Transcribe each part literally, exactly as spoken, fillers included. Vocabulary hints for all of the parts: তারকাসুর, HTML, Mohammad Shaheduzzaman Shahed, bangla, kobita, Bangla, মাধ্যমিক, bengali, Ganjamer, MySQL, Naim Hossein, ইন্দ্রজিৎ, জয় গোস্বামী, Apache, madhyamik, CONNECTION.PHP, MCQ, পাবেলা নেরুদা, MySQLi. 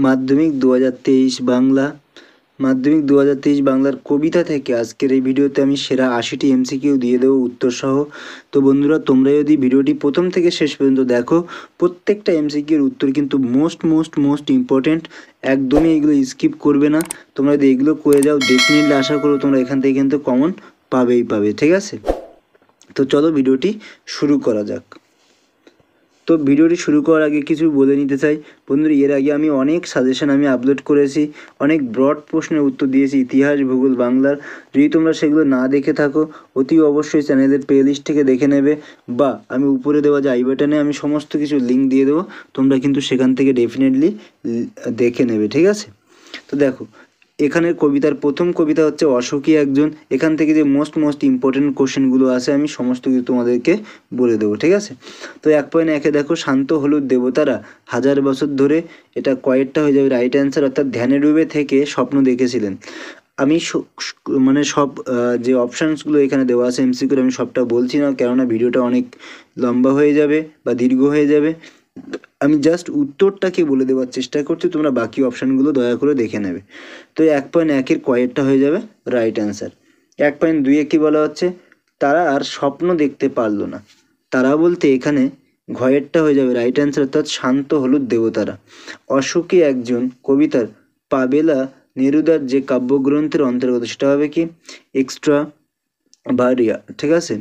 माध्यमिक दो हज़ार तेईश बांगला माध्यमिक दो हज़ार तेईश बांगलार कविता থেকে আজকের এই ভিডিওতে আমি সেরা আশিটি এমসিকিউ দিয়ে দেব উত্তর সহ। তো বন্ধুরা তোমরা যদি ভিডিওটি প্রথম থেকে শেষ পর্যন্ত দেখো প্রত্যেকটা এমসিকিউর উত্তর কিন্তু মোস্ট মোস্ট মোস্ট ইম্পর্টেন্ট, একদমই এগুলো স্কিপ করবে না। তোমরা যদি এগুলো করে যাও ডেফিনেটলি আশা করো তোমরা এখান থেকে কিন্তু কমন পাবেই পাবে, ঠিক আছে। তো চলো ভিডিওটি শুরু করা যাক। तो भिडियो शुरू करार आगे किस चाहिए बंधुरा एर आगे हमें अनेक सजेशन हमें आपलोड कर ब्रड प्रश्न उत्तर दिए इतिहास भूगोल बांगलार जी तुम्हारा सेगल ना देखे थको अति अवश्य चैनल प्ले लिस्ट के देखे ने ऊपर देवा आई बाटने हमें समस्त किस लिंक दिए देव तुम्हारा क्योंकि सेखान डेफिनेटलि देखे ने, ठीक है। तो देखो एखाने कवितार प्रथम कविता हच्छे अशोकी एकजन, एखान थेके जे मोस्ट मोस्ट इम्पोर्टेंट कोश्चेनगुलो आछे आमी समस्त किछु तोमादेरके बोले देव, ठीक आछे। तो एक पॉइंट एके देखो शांत हलुद देवतारा हजार बछर धरे एटा कयेरटा हये जाबे राइट आंसर, अर्थात ध्याने डुबे थेके स्वप्न देखेछिलेन। आमी माने सब जे अपशनसगुलो एखाने देवा आछे एमसिकिउर आमी सबटा बोलछि ना, कारणा भिडियोटा अनेक लम्बा हये जाबे बा दीर्घ हये जाबे। আমি জাস্ট উত্তরটাকে বলে দেওয়ার চেষ্টা করছি, তোমরা বাকি অপশনগুলো দয়া করে দেখে নেবে। তো এক পয়েন্ট একের কয়েকটা হয়ে যাবে রাইট অ্যান্সার। এক পয়েন্ট দুইয়ে কী বলা হচ্ছে, তারা আর স্বপ্ন দেখতে পারলো না, তারা বলতে এখানে ঘয়েরটা হয়ে যাবে রাইট অ্যান্সার, অর্থাৎ শান্ত হলুদ দেবতারা। অশোকী একজন কবিতার পাবেলা নেরুদার যে কাব্যগ্রন্থের অন্তর্গত সেটা হবে কি এক্সট্রা ভারিয়া, ঠিক আছে,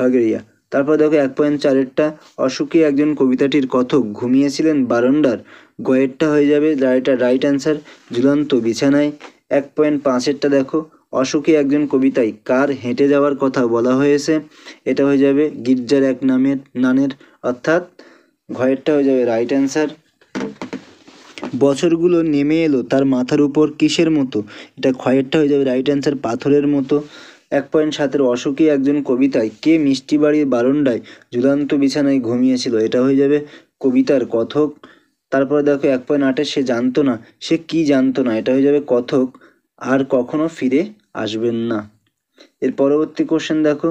ভাগরিয়া। তারপর দেখো এক পয়েন্ট চারেরটা অশোকী একজন কবিতাটির কথক ঘুমিয়েছিলেন বারান্দার, গয়েরটা হয়ে যাবে রাইটার রাইট অ্যান্সার ঝুলন্ত বিছানায়। এক পয়েন্ট পাঁচেরটা দেখো অশোকী একজন কবিতায় কার হেঁটে যাওয়ার কথা বলা হয়েছে, এটা হয়ে যাবে গির্জার এক নামের নানের, অর্থাৎ গয়েরটা হয়ে যাবে রাইট অ্যান্সার। বছরগুলো নেমে এলো তার মাথার উপর কিসের মতো, এটা খয়েরটা হয়ে যাবে রাইট অ্যান্সার পাথরের মতো। এক পয়েন্ট সাতের অশোকী একজন কবিতায় কে মিষ্টি বাড়ির বারান্দায় ঝুলন্ত বিছানায় ঘুমিয়েছিল, এটা হয়ে যাবে কবিতার কথক। তারপরে দেখো এক পয়েন্ট আটে সে জানতো না, সে কি জানতো না, এটা হয়ে যাবে কথক আর কখনো ফিরে আসবেন না। এর পরবর্তী কোশ্চেন দেখো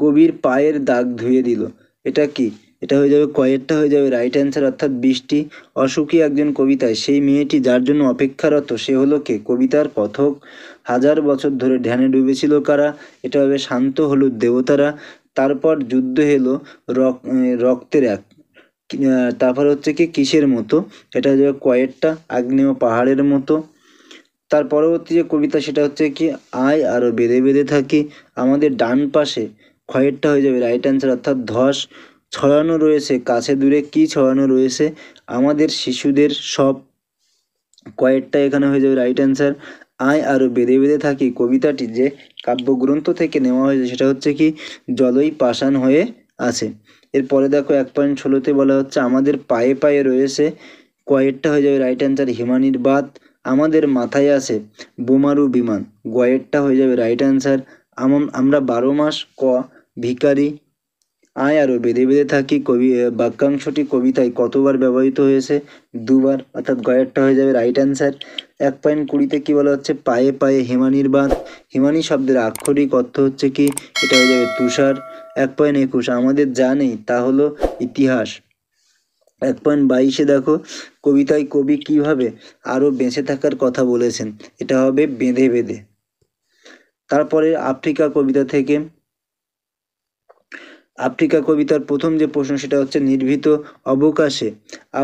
কবির পায়ের দাগ ধুয়ে দিল, এটা কি, এটা হয়ে যাবে কয়েরটা হয়ে যাবে রাইট অ্যান্সার, অর্থাৎ বৃষ্টি। অশোকী একজন কবিতায় সেই মেয়েটি যার জন্য অপেক্ষারত সে হলো কে, কবিতার কথক। হাজার বছর ধরে ধ্যানে ডুবেছিল কারা, এটা হবে শান্ত হলুদ দেবতারা। তারপর যুদ্ধ হলো রক্তের এক, তারপর হচ্ছে কি কিসের মতো, এটা হয়ে যাবে কয়েরটা আগ্নেয় পাহাড়ের মতো। তার পরবর্তী যে কবিতা সেটা হচ্ছে কি আয় আরও বেঁধে বেঁধে থাকি আমাদের ডান পাশে, খয়েরটা হয়ে যাবে রাইট অ্যান্সার, অর্থাৎ ধস। ছড়ানো রয়েছে কাছে দূরে কি ছড়ানো রয়েছে আমাদের শিশুদের সব, কয়েকটা এখানে হয়ে যাবে রাইট অ্যান্সার। আয় আরও বেঁধে বেঁধে থাকি কবিতাটি যে কাব্যগ্রন্থ থেকে নেওয়া হয়েছে সেটা হচ্ছে কি জলই পাষাণ হয়ে আছে। এরপরে দেখো এক পয়েন্ট ষোলোতে বলা হচ্ছে আমাদের পায়ে পায়ে রয়েছে, কয়েকটা হয়ে যাবে রাইট অ্যান্সার হিমানির বাত। আমাদের মাথায় আছে বোমারু বিমান, গয়েরটা হয়ে যাবে রাইট অ্যান্সার। আমরা বারো মাস ক ভিখারি। আয় আরও বেঁধে বেঁধে থাকি কবি বাক্যাংশটি কবিতায় কতবার ব্যবহৃত হয়েছে, দুবার, অর্থাৎ গয়েরটা হয়ে যাবে রাইট অ্যান্সার। এক পয়েন্ট কুড়িতে কী বলা হচ্ছে পায়ে পায়ে হিমানির বাঁধ, হিমানি শব্দের আক্ষরিক অর্থ হচ্ছে কি, এটা হয়ে যাবে তুষার। এক পয়েন্ট একুশ আমাদের যা নেই তা হলো ইতিহাস। এক পয়েন্ট বাইশে দেখো কবিতায় কবি কীভাবে আরও বেঁচে থাকার কথা বলেছেন, এটা হবে বেঁধে বেঁধে। তারপরে আফ্রিকা কবিতা থেকে আফ্রিকা কবিতার প্রথম যে প্রশ্ন সেটা হচ্ছে নির্ভীত অবকাশে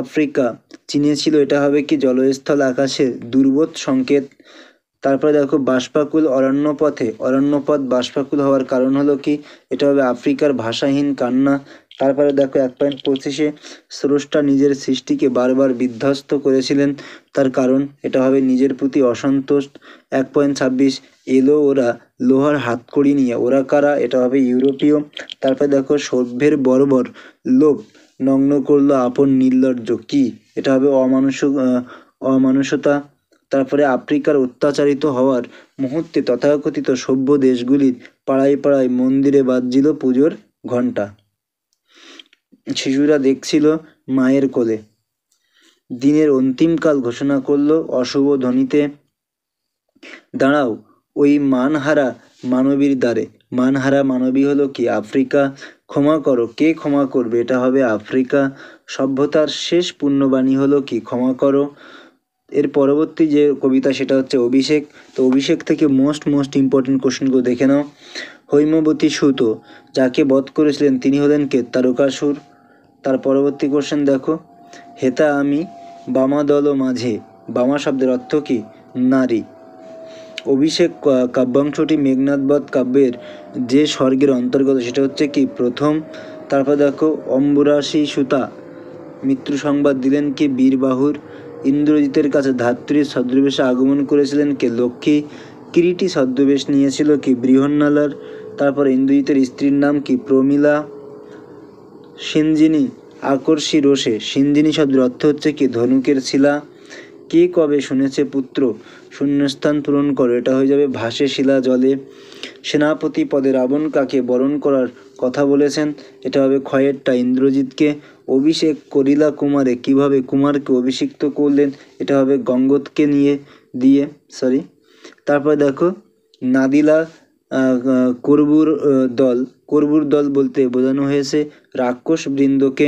আফ্রিকা চিনেছিল, এটা হবে কি জলস্থল আকাশের দুর্বোধ সংকেত। তারপরে দেখো বাষ্পাকুল অরণ্যপথে, অরণ্যপথ বাষ্পাকুল হওয়ার কারণ হলো কি, এটা হবে আফ্রিকার ভাষাহীন কান্না। তারপরে দেখো এক পয়েন্ট পঁচিশে স্রষ্টা নিজের সৃষ্টিকে বারবার বিধ্বস্ত করেছিলেন তার কারণ, এটা হবে নিজের প্রতি অসন্তোষ। এক পয়েন্ট ছাব্বিশ এলো ওরা লোহার হাতকড়ি নিয়ে, ওরা কারা, এটা হবে ইউরোপীয়। তারপরে দেখো সভ্যের বর্বর লোভ নগ্ন করলো আপন নির্লজ্জ কি, এটা হবে অমানুষ অমানুষতা। তারপরে আফ্রিকার অত্যাচারিত হওয়ার মুহূর্তে তথাকথিত সভ্য দেশগুলির পাড়ায় পাড়ায় মন্দিরে বাজছিল পুজোর ঘণ্টা, শিশুরা দেখছিল মায়ের কোলে। দিনের অন্তিমকাল ঘোষণা করলো অশুভ ধ্বনিতে, দাঁড়াও ওই মানহারা মানবীর দ্বারে, मानहारा मानवी हलो कि आफ्रिका। क्षमा करो के क्षमा करबे एटा हबे आफ्रिका। सभ्यतार शेष पुण्यवाणी हलो कि क्षमा करो। एर परवर्ती जे कविता सेटा हच्छे अभिषेक। तो अभिषेक थेके मोस्ट मोस्ट इम्पोर्टेंट कोश्चनगुलो देखे नाओ। হৈমবতী সুত যাকে বধ করেছিলেন তিনি হলেন কে? তারকাসুর। তার পরবর্তী কোশ্চেন দেখো, হেতা আমি বামা দল মাঝে। বামা শব্দের অর্থ কি? নারী। অভিষেক কাব্যাংশটি মেঘনাদবধ কাব্যের যে স্বর্গের অন্তর্গত সেটা হচ্ছে কি? প্রথম। তারপর দেখো অম্বুরাশী সুতা মৃত্যু সংবাদ দিলেন কি? বীরবাহুর। ইন্দ্রজিতের কাছে ধাত্রীর ছদ্মবেশে আগমন করেছিলেন কে? লক্ষ্মী। কিরীটি ছদ্মবেশ নিয়েছিল কি? বৃহন্নালার। তারপর ইন্দ্রজিতের স্ত্রীর নাম কি? প্রমিলা। সিঞ্জিনী আকর্ষী রোষে। সিঞ্জিনী শব্দের অর্থ হচ্ছে কি? ধনুকের শিলা। কে কবে শুনেছে পুত্র শূন্যস্থান পূরণ করো? এটা হয়ে যাবে ভাসে শিলা জলে। সেনাপতি পদে রাবণ কাকে বরণ করার কথা বলেছেন? এটা হবে ক্ষয়েরটা, ইন্দ্রজিৎকে। অভিষেক করিলা কুমারে কিভাবে কুমারকে অভিষিক্ত করলেন? এটা হবে গঙ্গোতকে নিয়ে দিয়ে সরি। তারপর দেখো নাদিলা করবুর দল। করবুর দল বলতে বোঝানো হয়েছে রাক্ষস বৃন্দকে।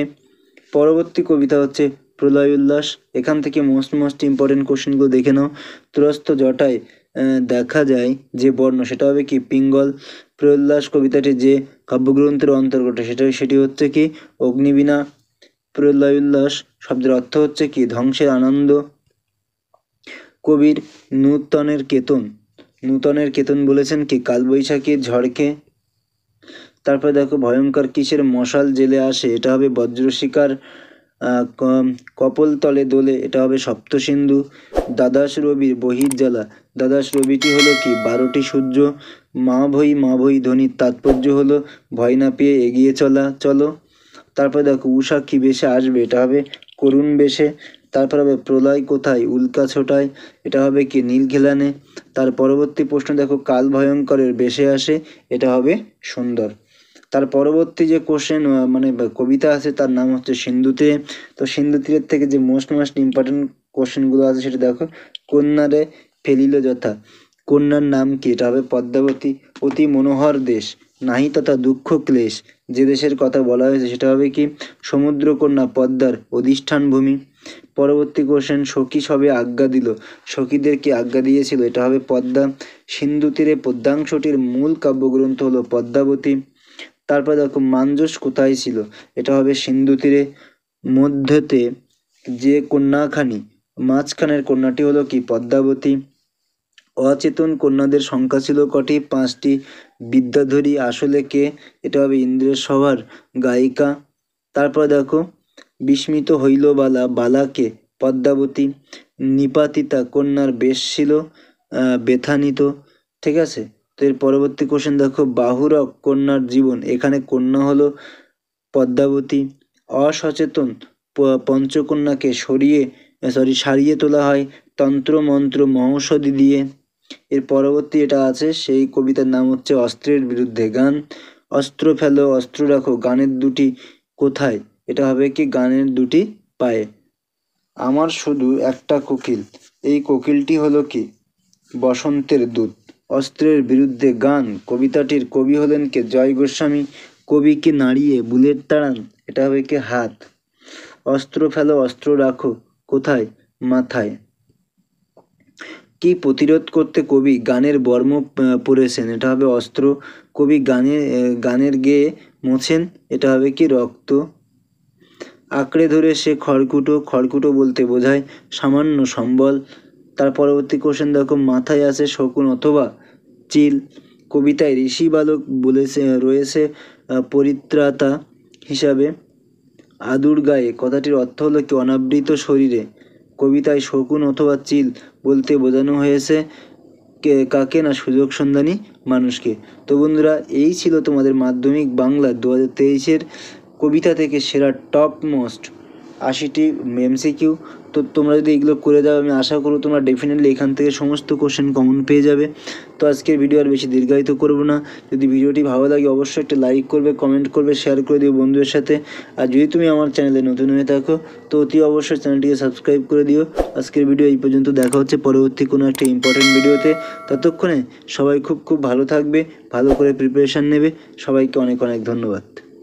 পরবর্তী কবিতা হচ্ছে প্রলয় উল্লাস। এখান থেকে মোস্ট মোস্ট ইম্পর্টেন্ট কোশ্চেনগুলো দেখে নাও। ত্রস্ত জটায় দেখা যায় যে বর্ণ সেটা হবে কি? পিঙ্গল। প্রয়োল্লাস কবিতাটি যে কাব্যগ্রন্থের অন্তর্গত সেটা সেটি হচ্ছে কি? অগ্নিবীণা। প্রলয় উল্লাস শব্দের অর্থ হচ্ছে কি? ধ্বংসের আনন্দ। কবির নূতনের কেতন। নূতনের কেতন বলেছেন কি? কালবৈশাখীর ঝড়কে। তারপরে দেখো ভয়ঙ্কর কিসের মশাল জেলে আসে? এটা হবে বজ্রশিকার। কপল তলে দোলে এটা হবে সপ্তসিন্ধু। দ্বাদশ রবির বহির জ্বালা। দ্বাদশ রবিটি হলো কি? বারোটি সূর্য। মা ভই মা ভই ধ্বনির তাৎপর্য হলো ভয় না পেয়ে এগিয়ে চলা চলো। তারপরে দেখো উষা কি বেশে আসবে? এটা হবে করুণ বেশে। তারপর হবে প্রলয় কোথায়? উল্কা ছোটায়। এটা হবে কি? নীলঘেলানে। তার পরবর্তী প্রশ্ন দেখো কাল ভয়ঙ্করের বেশে আসে। এটা হবে সুন্দর। তার পরবর্তী যে কোশ্চেন মানে কবিতা আছে তার নাম হচ্ছে সিন্ধু তীরে। তো সিন্ধু তীরের থেকে যে মোস্ট মোস্ট ইম্পর্টেন্ট কোশ্চেনগুলো আছে সেটা দেখো। কন্যারে ফেলিল যথা। কন্যার নাম কি? এটা হবে পদ্মাবতী। অতি মনোহর দেশ নাহি তথা দুঃখ ক্লেশ। যে দেশের কথা বলা হয়েছে সেটা হবে কি? সমুদ্রকন্যা পদ্মার অধিষ্ঠান ভূমি। পরবর্তী কোশ্চেন সখী সবে আজ্ঞা দিল। সখীদের কি আজ্ঞা দিয়েছিল? এটা হবে পদ্মা। সিন্ধু তীরে পদ্মাংশটির মূল কাব্যগ্রন্থ হলো পদ্মাবতী। তারপরে দেখো মাঞ্জস কোথায় ছিল? এটা হবে সিন্ধু তীরে। মধ্যতে যে কন্যাখানি মাঝখানের কন্যাটি হলো কি? পদ্মাবতী। অচেতন কন্যাদের সংখ্যা ছিল কটি? পাঁচটি। বিদ্যাধরী আসলে কে? এটা হবে ইন্দ্রের সভার গায়িকা। তারপরে দেখো বিস্মিত হইল বালা। বালাকে পদ্মাবতী। নিপাতিতা কন্যার বেশ ছিল বেথানিত। ঠিক আছে। তো এর পরবর্তী কোশ্চেন দেখো বাহুরক কন্যার জীবন। এখানে কন্যা হলো পদ্মাবতী। অসচেতন পঞ্চকন্যাকে সরিয়ে সরি সারিয়ে তোলা হয় তন্ত্রমন্ত্র মহৌষধি দিয়ে। এর পরবর্তী এটা আছে সেই কবিতার নাম হচ্ছে অস্ত্রের বিরুদ্ধে গান। অস্ত্র ফেলো অস্ত্র রাখো গানের দুটি কোথায়? এটা হবে কি? গানের দুটি পায়ে। আমার শুধু একটা কোকিল এই কোকিলটি হলো কি? বসন্তের দূত। অস্ত্রের বিরুদ্ধে গান কবিতাটির কবি হলেন কে? জয় গোস্বামী। কবিকে নাড়িয়ে বুলেট তাড়ান। এটা হবে কি? হাত। অস্ত্র ফেলো অস্ত্র রাখো কোথায়? মাথায়। কি প্রতিরোধ করতে কবি গানের বর্ম পরেছেন? এটা হবে অস্ত্র। কবি গানের গানের গেয়ে মোছেন। এটা হবে কি? রক্ত। আঁকড়ে ধরে সে খড়কুটো। খড়কুটো বলতে বোঝায় সামান্য সম্বল। তার পরবর্তী কোশ্চেন দেখো মাথায় আছে শকুন অথবা চিল। কবিতায় ঋষি বালক বলেছে রয়েছে পরিত্রাতা হিসাবে। আদুর গায়ে কথাটির অর্থ হলো কি? অনাবৃত শরীরে। কবিতায় শকুন অথবা চিল বলতে বোঝানো হয়েছে কাকে না? সুযোগ সন্ধানী মানুষকে। তো বন্ধুরা এই ছিল তোমাদের মাধ্যমিক বাংলা দু হাজার তেইশের কবিতা থেকে সেরা টপ মোস্ট आशीटी एमसीक्यू तो तुम्हारा जो एगो कर जाओ आशा करो तुम्हारा डेफिनेटली एखान समस्त कोश्चन कमन पे जाबे। तो आज के भिडियो और बेशी दीर्घायित करब ना, यदि भिडियोटी भालो लागे अवश्य एक लाइक करबे, कमेंट करबे, शेयर कर दिओ बंधुदेर साथे। और यदि तुम आमार चैनेले नतून हये थाको तो अति अवश्य चैनलटिके सबस्क्राइब कर दिओ। आजकेर भिडियो एई पर्यन्त, देखा होच्छे परवर्ती कोनो एकटा इम्पोर्टेंट भिडियोते। ततक्षणे सबाई खूब खूब भालो थाकबे, भालो करे प्रिपारेशन नेबे। सबाइके अनेक अनेक धन्यवाद।